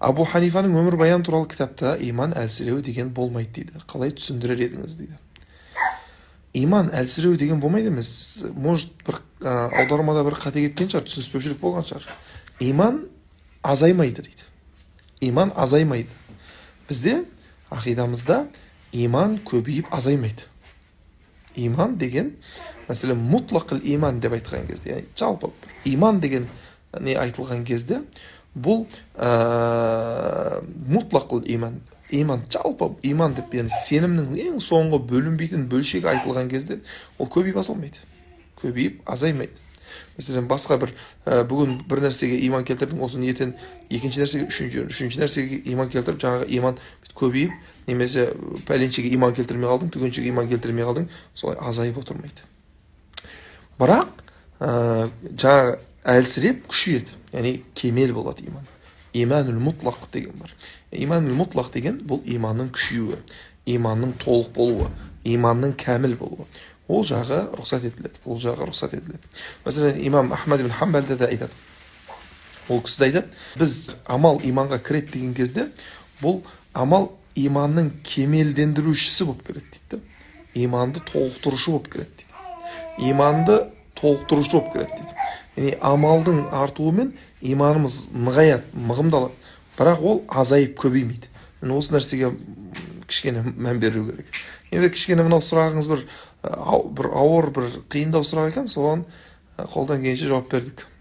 Abu Hanifa'nın Ömürbayan туралы kitapta iman elsirevi degen bolmaydı dedi. Qalay tüsündirer ediniz dedi. İman elsirevi degen bolmaydı emas. Может bir аудармада bir қате кеткен шығар, түсініспеушілік болған шығар. İman азаймайды дейді. İman азаймайды. Bizde ақидамызда iman көбейіп азаймайды. İman degen mesela mutlaqil iman deb aytgan кезде, ya'ni жалпы iman degen ne aytilgan кезде bu mutlaqil iman, iman жалпы iman deb ya'ni senimning eng so'nggi bo'linmaydigan bo'lshigi aytilgan кезде u ko'payib azalmaydi. Ko'payib azaymaydi. Mesela başqa bir bugun bir narsaga iman keltirdim, o'sha niyetin ikkinchi narsaga, üçüncü narsaga iman keltirib, jang'a iman ko'payib, nemese palinchiga iman keltirmay qoldim, tugunchiga iman keltirmay qoldim, so'ng azayib o'tirmaydi. Biroq jang'a elsirip kuchayadi. Ya'ni kemel bo'ladi iman. İmanul mutlaq degan var. İmanul mutlaq degan bu imanın kuchayi, imanın to'liq bo'luvi, imanın kamil bo'luvi. Ol jag'i ruxsat etiladi. Ol jag'i ruxsat etiladi. Masalan, İmam Ahmad ibn Hanbalda da aytadi. Ol kishida aytadi, biz amal imanğa kiradi degan kezde, bu amal imanın kemeldendiruvchisi bo'lib kiradi deydi. İmanni to'liqtiruvchi bo'lib kiradi deydi. İmanni to'liqtiruvchi bo'lib kiradi deydi. Ya'ni amalning artuvi bilan imanimiz nig'ayat, mig'imdaladi. Biroq ol azayib ko'paymaydi. Mana o'sha narsaga kichkina ma'no berish kerak. Endi kichkina mana so'rog'ingiz bir ağır bir qiyinda so'roq ekan, so'ng qo'ldan kelgancha javob berdik.